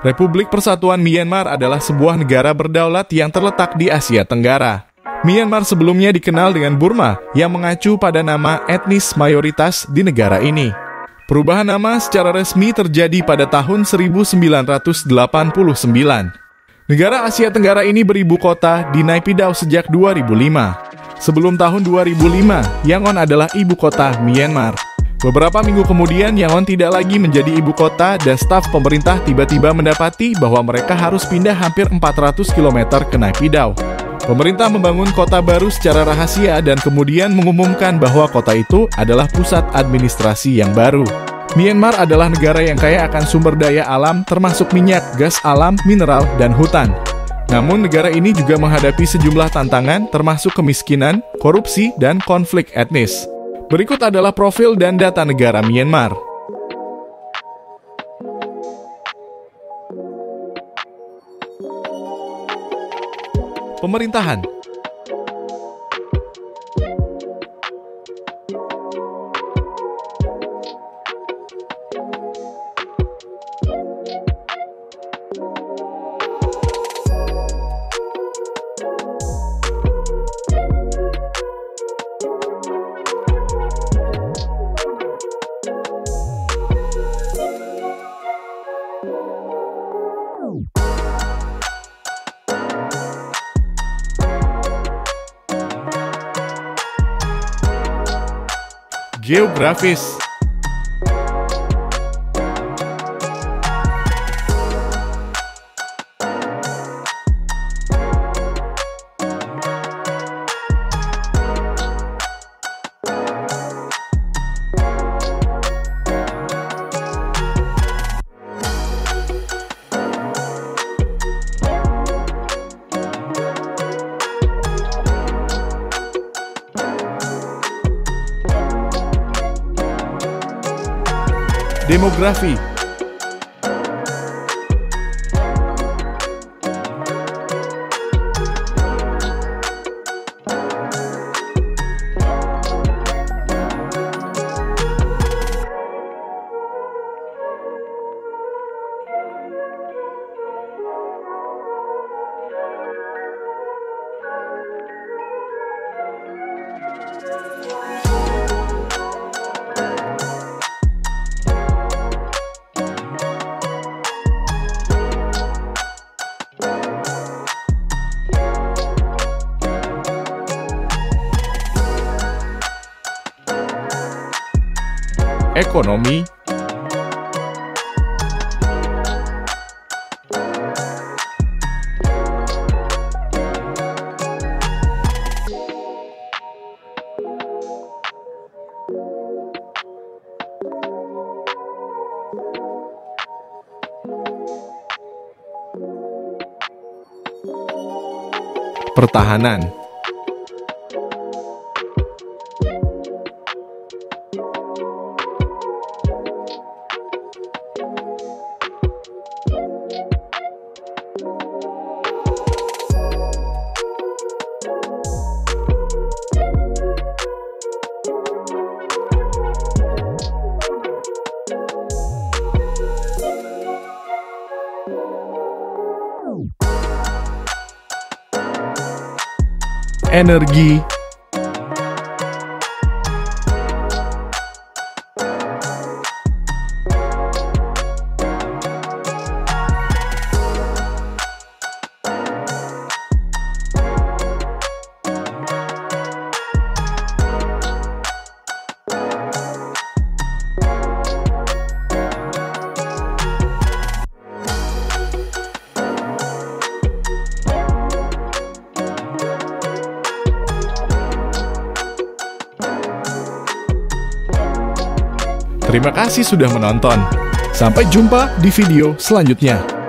Republik Persatuan Myanmar adalah sebuah negara berdaulat yang terletak di Asia Tenggara. Myanmar sebelumnya dikenal dengan Burma yang mengacu pada nama etnis mayoritas di negara ini. Perubahan nama secara resmi terjadi pada tahun 1989. Negara Asia Tenggara ini beribu kota di Naypyidaw sejak 2005. Sebelum tahun 2005, Yangon adalah ibu kota Myanmar. Beberapa minggu kemudian, Yangon tidak lagi menjadi ibu kota dan staf pemerintah tiba-tiba mendapati bahwa mereka harus pindah hampir 400 km ke Naypyidaw. Pemerintah membangun kota baru secara rahasia dan kemudian mengumumkan bahwa kota itu adalah pusat administrasi yang baru. Myanmar adalah negara yang kaya akan sumber daya alam termasuk minyak, gas alam, mineral, dan hutan. Namun negara ini juga menghadapi sejumlah tantangan termasuk kemiskinan, korupsi, dan konflik etnis. Berikut adalah profil dan data negara Myanmar. Pemerintahan. Geografis. Demografi. Ekonomi. Pertahanan. Energi. Terima kasih sudah menonton. Sampai jumpa di video selanjutnya.